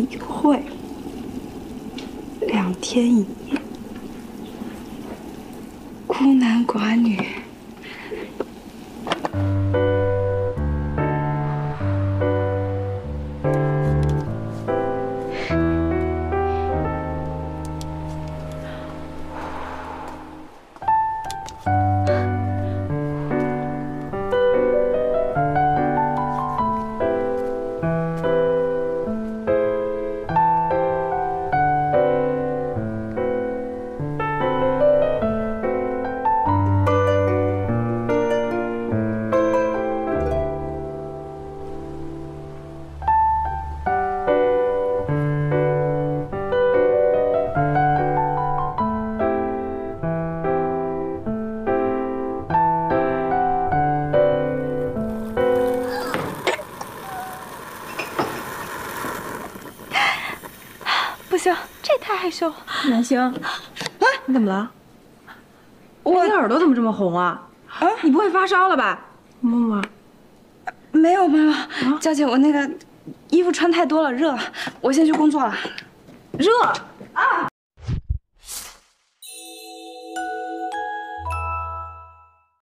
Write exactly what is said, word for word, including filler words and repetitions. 笔会，两天一夜，孤男寡女。 南星，哎，你怎么了？我你耳朵怎么这么红啊？啊，你不会发烧了吧？摸摸，没有没有，娇姐，我那个衣服穿太多了，热，我先去工作了。热啊！